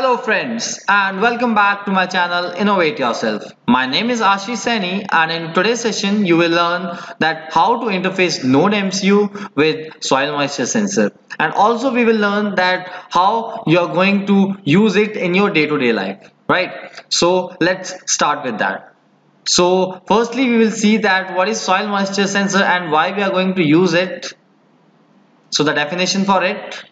Hello friends, and welcome back to my channel Innovate Yourself. My name is Ashish Saini, and in today's session you will learn that how to interface NodeMCU with soil moisture sensor, and also we will learn that how you are going to use it in your day-to-day life, right? So let's start with that. So firstly we will see that what is soil moisture sensor and why we are going to use it. So the definition for it.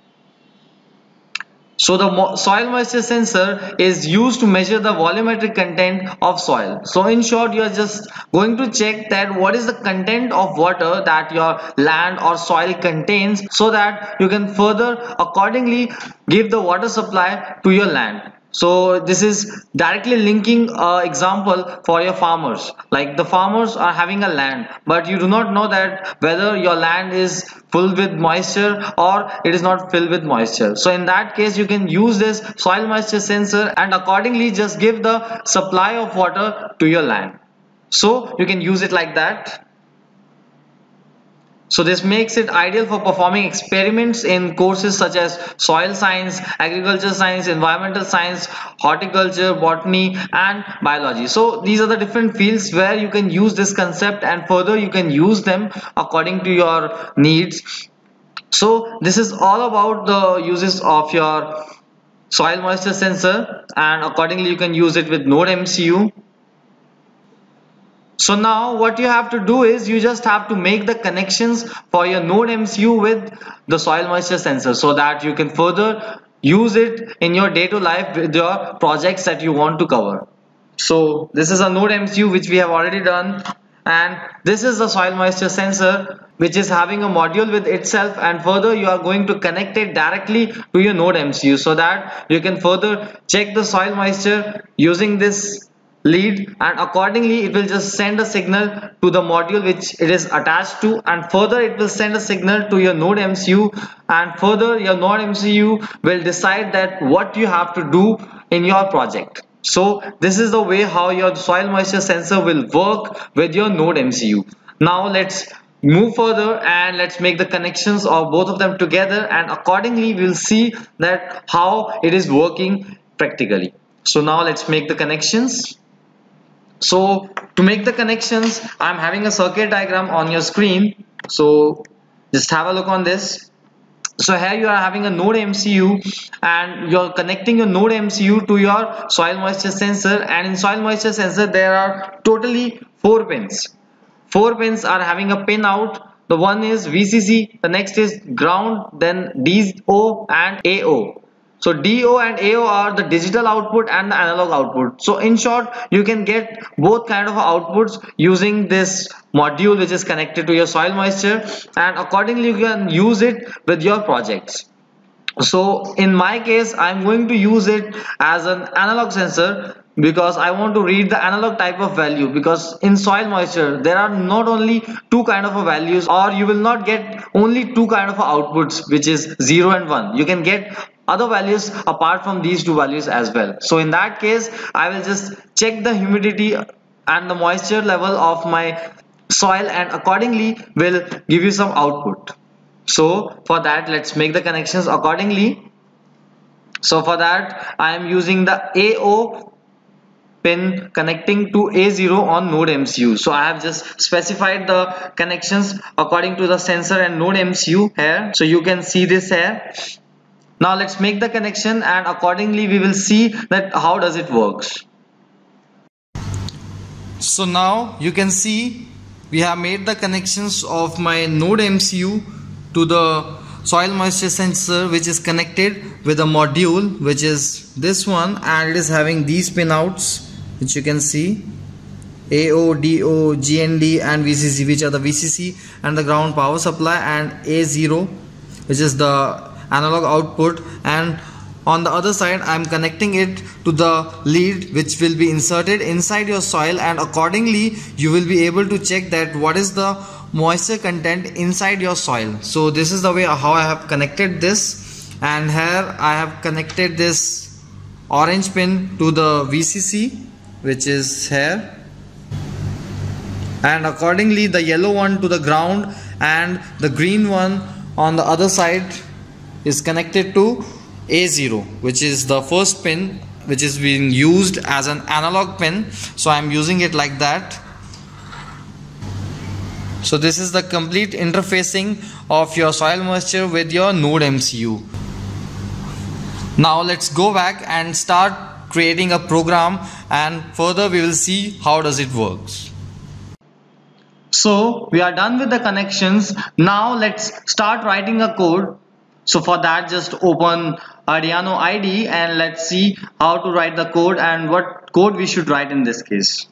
So the soil moisture sensor is used to measure the volumetric content of soil. So in short, you are just going to check that what is the content of water that your land or soil contains, so that you can further accordingly give the water supply to your land. So this is directly linking example for your farmers. Like the farmers are having a land, but you do not know that whether your land is filled with moisture or it is not filled with moisture. So in that case you can use this soil moisture sensor and accordingly just give the supply of water to your land. So you can use it like that. So this makes it ideal for performing experiments in courses such as soil science, agriculture science, environmental science, horticulture, botany and biology. So these are the different fields where you can use this concept, and further you can use them according to your needs. So this is all about the uses of your soil moisture sensor, and accordingly you can use it with NodeMCU. So now what you have to do is you just have to make the connections for your NodeMCU with the soil moisture sensor, so that you can further use it in your day-to-day life with your projects that you want to cover. So this is a NodeMCU which we have already done, and this is the soil moisture sensor which is having a module with itself, and further you are going to connect it directly to your NodeMCU, so that you can further check the soil moisture using this lead, and accordingly it will just send a signal to the module which it is attached to, and further it will send a signal to your NodeMCU, and further your NodeMCU will decide that what you have to do in your project. So this is the way how your soil moisture sensor will work with your NodeMCU. Now let's move further and let's make the connections of both of them together, and accordingly we'll see that how it is working practically. So now let's make the connections. So to make the connections, I'm having a circuit diagram on your screen, so just have a look on this. So here you are having a NodeMCU, and you're connecting your NodeMCU to your soil moisture sensor, and in soil moisture sensor there are totally 4 pins. 4 pins are having a pin out. The one is VCC, the next is ground, then DO and AO. So DO and AO are the digital output and the analog output. So in short, you can get both kind of outputs using this module which is connected to your soil moisture, and accordingly you can use it with your projects. So in my case, I'm going to use it as an analog sensor, because I want to read the analog type of value, because in soil moisture there are not only 2 kinds of values, or you will not get only 2 kinds of outputs, which is 0 and 1. You can get other values apart from these 2 values as well. So in that case, I will just check the humidity and the moisture level of my soil, and accordingly will give you some output. So for that, let's make the connections accordingly. So for that, I am using the AO pin connecting to A0 on NodeMCU. So I have just specified the connections according to the sensor and NodeMCU here. So you can see this here. Now let's make the connection, and accordingly we will see that how does it works. So now you can see we have made the connections of my NodeMCU to the soil moisture sensor, which is connected with a module which is this one, and it is having these pinouts which you can see, AO, DO, GND and VCC, which are the VCC and the ground power supply, and A0 which is the analog output, and on the other side I'm connecting it to the lead which will be inserted inside your soil, and accordingly you will be able to check that what is the moisture content inside your soil. So this is the way how I have connected this, and here I have connected this orange pin to the VCC which is here, and accordingly the yellow one to the ground and the green one on the other side is connected to A0, which is the first pin which is being used as an analog pin. So I'm using it like that. So this is the complete interfacing of your soil moisture with your NodeMCU. Now let's go back and start creating a program, and further we will see how does it works. So we are done with the connections. Now let's start writing a code. So for that, just open Arduino IDE and let's see how to write the code and what code we should write in this case.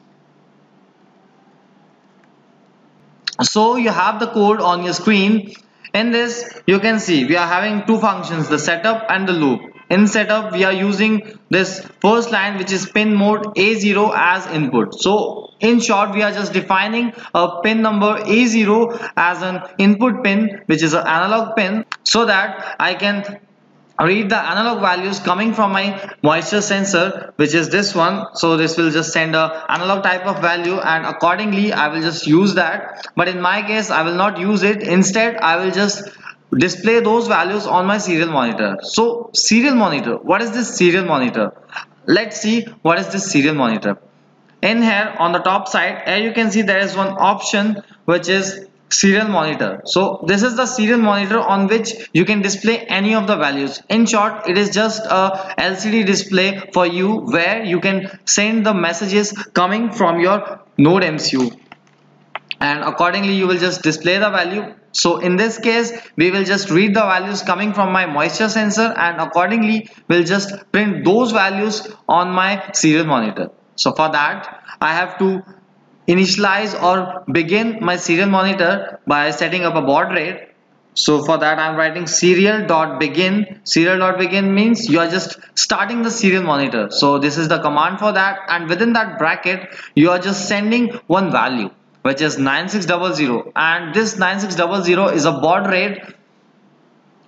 So you have the code on your screen. In this you can see we are having two functions, the setup and the loop. In setup we are using this first line, which is pin mode A0 as input. So in short, we are just defining a pin number A0 as an input pin, which is an analog pin, so that I can read the analog values coming from my moisture sensor, which is this one. So this will just send a analog type of value, and accordingly I will just use that. But in my case I will not use it. Instead I will just display those values on my serial monitor. So serial monitor, what is this serial monitor? Let's see what is this serial monitor. In here on the top side, here you can see there is one option which is serial monitor. So this is the serial monitor on which you can display any of the values. In short, it is just a LCD display for you, where you can send the messages coming from your NodeMCU, and accordingly you will just display the value. So in this case we will just read the values coming from my moisture sensor, and accordingly we'll just print those values on my serial monitor. So for that I have to initialize or begin my serial monitor by setting up a baud rate. So for that I'm writing serial.begin. serial.begin means you are just starting the serial monitor. So this is the command for that, and within that bracket you are just sending one value, which is 9600, and this 9600 is a baud rate.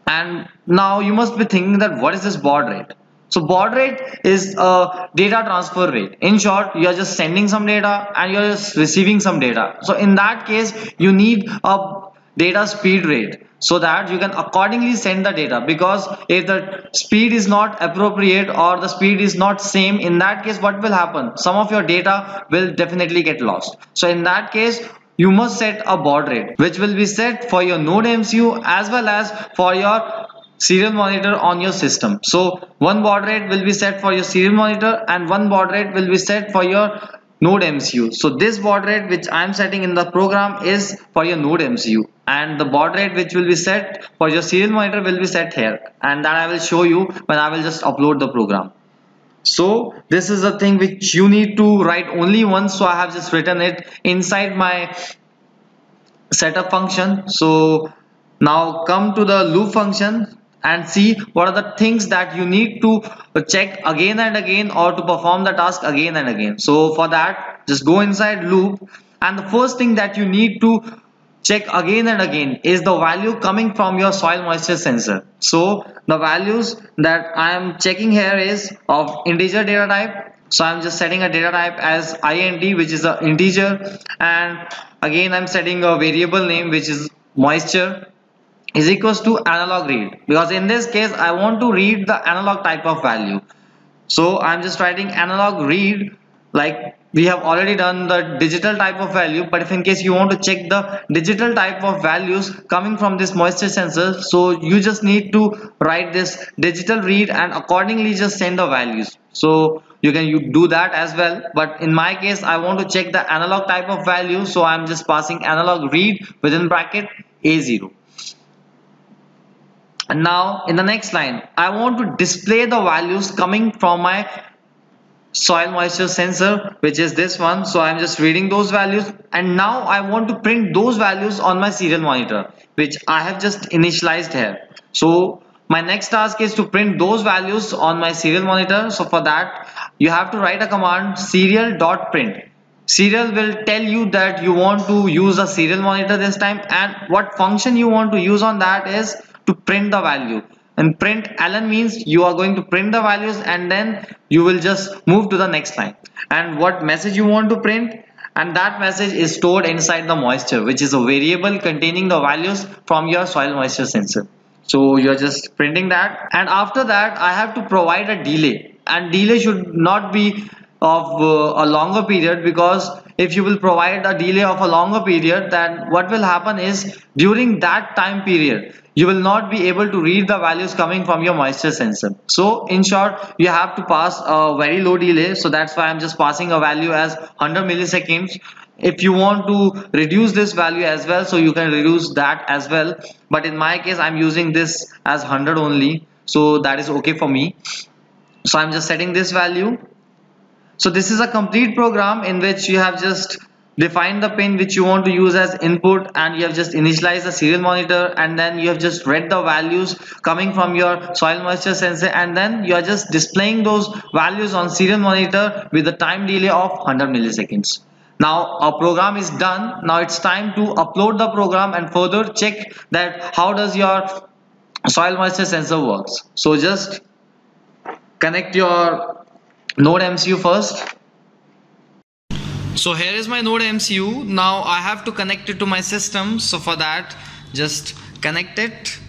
And now you must be thinking that what is this baud rate? So baud rate is a data transfer rate. In short, you are just sending some data and you are just receiving some data. So in that case, you need a data speed rate so that you can accordingly send the data, because if the speed is not appropriate or the speed is not same, in that case what will happen? Some of your data will definitely get lost. So in that case, you must set a baud rate, which will be set for your NodeMCU as well as for your serial monitor on your system. So one baud rate will be set for your serial monitor and one baud rate will be set for your NodeMCU. So this baud rate which I am setting in the program is for your NodeMCU, and the baud rate which will be set for your serial monitor will be set here, and that I will show you when I will just upload the program. So this is the thing which you need to write only once. So I have just written it inside my setup function. So now come to the loop function and see what are the things that you need to check again and again, or to perform the task again and again. So for that, just go inside loop, and the first thing that you need to check again and again is the value coming from your soil moisture sensor. So the values that I am checking here is of integer data type. So I'm just setting a data type as int, which is an integer, and again I'm setting a variable name, which is moisture, is equals to analog read, because in this case I want to read the analog type of value. So I'm just writing analog read, like we have already done the digital type of value, but if in case you want to check the digital type of values coming from this moisture sensor, so you just need to write this digital read and accordingly just send the values. So you do that as well, but in my case I want to check the analog type of value, so I'm just passing analog read within bracket A0. And now in the next line, I want to display the values coming from my soil moisture sensor, which is this one. So I'm just reading those values, and now I want to print those values on my serial monitor, which I have just initialized here. So my next task is to print those values on my serial monitor. So for that you have to write a command serial.print. Serial will tell you that you want to use a serial monitor this time, and what function you want to use on that is to print the value, and print ln means you are going to print the values, and then you will just move to the next line and what message you want to print, and that message is stored inside the moisture, which is a variable containing the values from your soil moisture sensor. So you're just printing that, and after that I have to provide a delay, and delay should not be of a longer period, because if you will provide a delay of a longer period, then what will happen is during that time period you will not be able to read the values coming from your moisture sensor. So in short, you have to pass a very low delay. So that's why I'm just passing a value as 100 milliseconds. If you want to reduce this value as well, so you can reduce that as well, but in my case I'm using this as 100 only, so that is okay for me. So I'm just setting this value. So this is a complete program in which you have just defined the pin which you want to use as input, and you have just initialized the serial monitor, and then you have just read the values coming from your soil moisture sensor, and then you are just displaying those values on serial monitor with a time delay of 100 milliseconds. Now our program is done. Now it's time to upload the program and further check that how does your soil moisture sensor works. So just connect your NodeMCU first. So here is my NodeMCU. Now I have to connect it to my system. So for that, just connect it.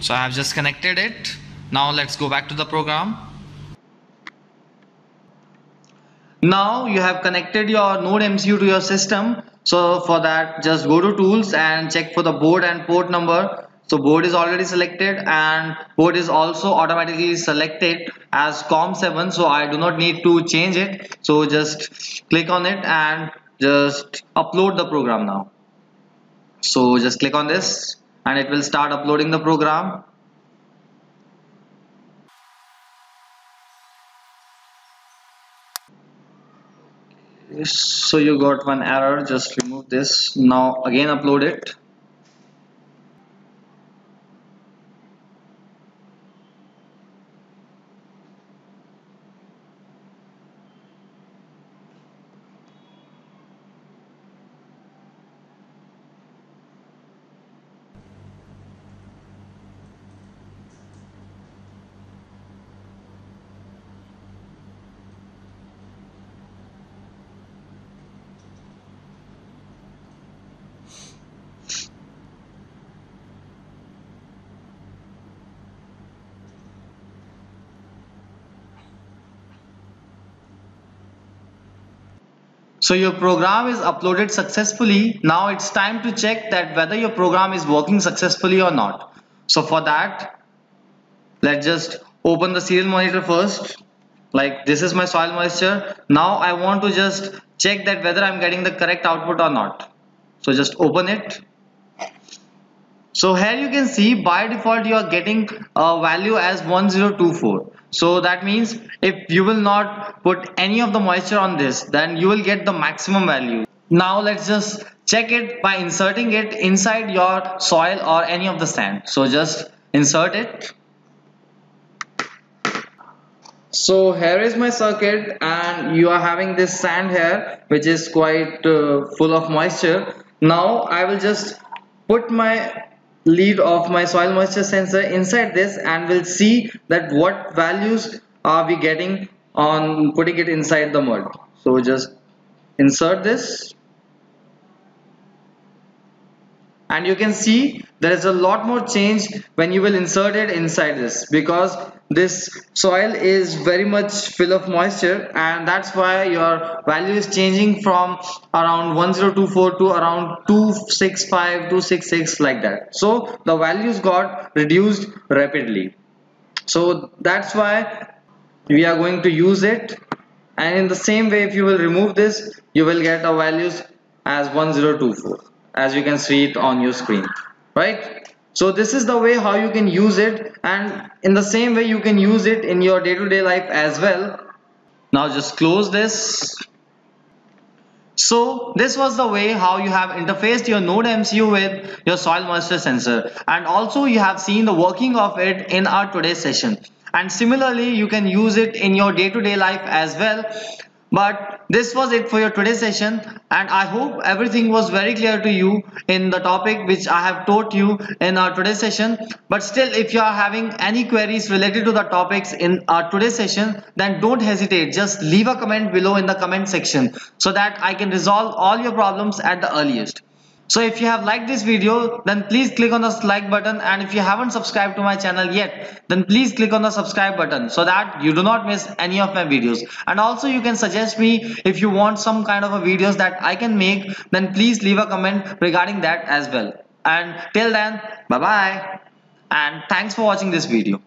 So I have just connected it. Now let's go back to the program. Now you have connected your NodeMCU to your system. So for that, just go to tools and check for the board and port number. So board is already selected, and board is also automatically selected as COM7, so I do not need to change it. So just click on it and just upload the program now. So just click on this and it will start uploading the program. So you got one error, just remove this. Now again upload it. So your program is uploaded successfully. Now it's time to check that whether your program is working successfully or not. So for that, let's just open the serial monitor first. Like, this is my soil moisture. Now I want to just check that whether I'm getting the correct output or not. So just open it. So here you can see by default you are getting a value as 1024. So that means if you will not put any of the moisture on this, then you will get the maximum value. Now let's just check it by inserting it inside your soil or any of the sand. So just insert it. So here is my circuit, and you are having this sand here which is quite full of moisture. Now I will just put my lead of my soil moisture sensor inside this, and we'll see that what values are we getting on putting it inside the mud. So just insert this, and you can see there is a lot more change when you will insert it inside this, because this soil is very much full of moisture, and that's why your value is changing from around 1024 to around 265, 266, like that. So the values got reduced rapidly. So that's why we are going to use it. And in the same way, if you will remove this, you will get the values as 1024, as you can see it on your screen, right? So this is the way how you can use it, and in the same way you can use it in your day-to-day life as well. Now just close this. So this was the way how you have interfaced your NodeMCU with your soil moisture sensor, and also you have seen the working of it in our today's session. And similarly you can use it in your day-to-day life as well. But this was it for your today's session, and I hope everything was very clear to you in the topic which I have taught you in our today's session. But still, if you are having any queries related to the topics in our today's session, then don't hesitate. Just leave a comment below in the comment section so that I can resolve all your problems at the earliest. So if you have liked this video, then please click on the like button, and if you haven't subscribed to my channel yet, then please click on the subscribe button so that you do not miss any of my videos. And also you can suggest me if you want some kind of a videos that I can make, then please leave a comment regarding that as well. And till then, bye bye, and thanks for watching this video.